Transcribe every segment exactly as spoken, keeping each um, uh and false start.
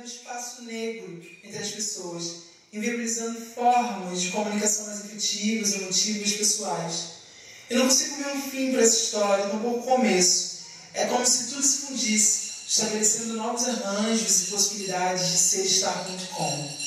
criando um espaço negro entre as pessoas, inviabilizando formas de comunicação mais efetivas, emotivas, pessoais. Eu não consigo ver um fim para essa história, tampouco o começo. É como se tudo se fundisse, estabelecendo novos arranjos e possibilidades de ser e estar muito como.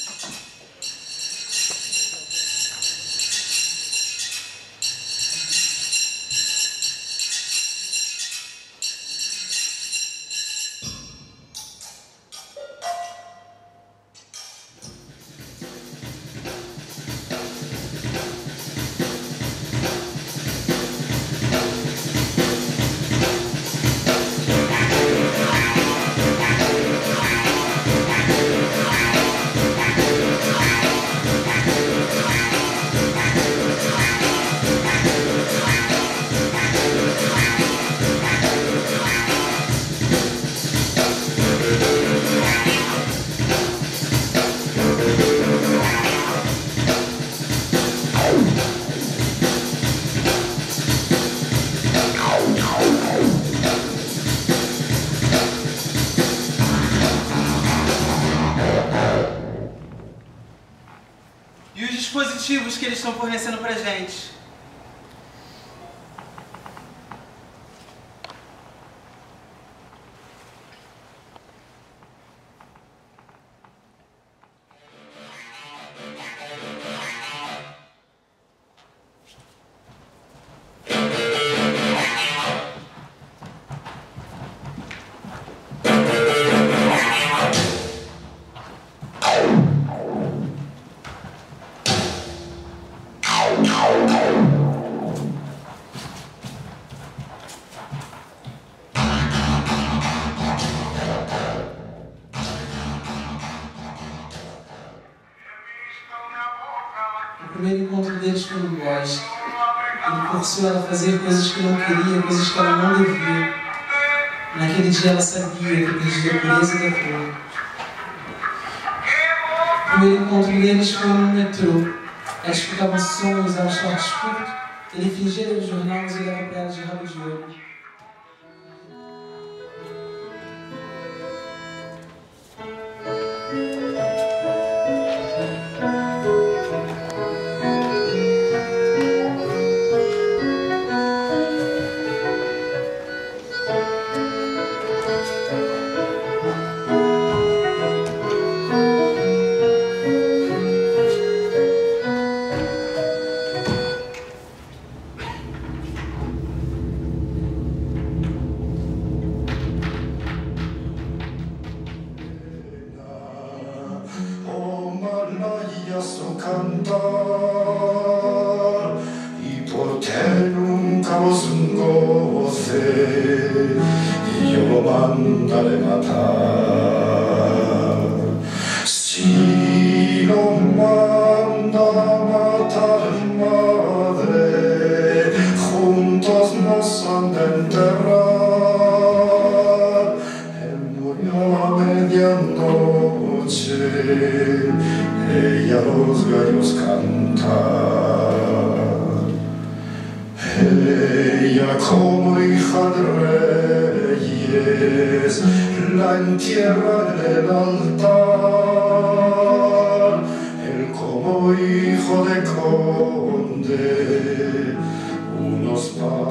Dispositivos que eles estão fornecendo pra gente. O primeiro encontro deles com o Góes, ele forçou ela a fazer coisas que não queria, coisas que ela não devia. Naquele dia ela sabia que perdia a beleza da flor. O primeiro encontro deles foi no metrô. Elas ficavam sonhos, elas shorts curtos, ele fingia ler os jornais e olhava para ela de rabo de olho. Som cantar y por qué nunca os goce y yo lo mandaré matar si lo manda matar madre juntos nos han de enterrar él murió a medianoche. Ella los gallos cantar, ella como hija de reyes la entierra en el altar, él como hijo de conde unos padres.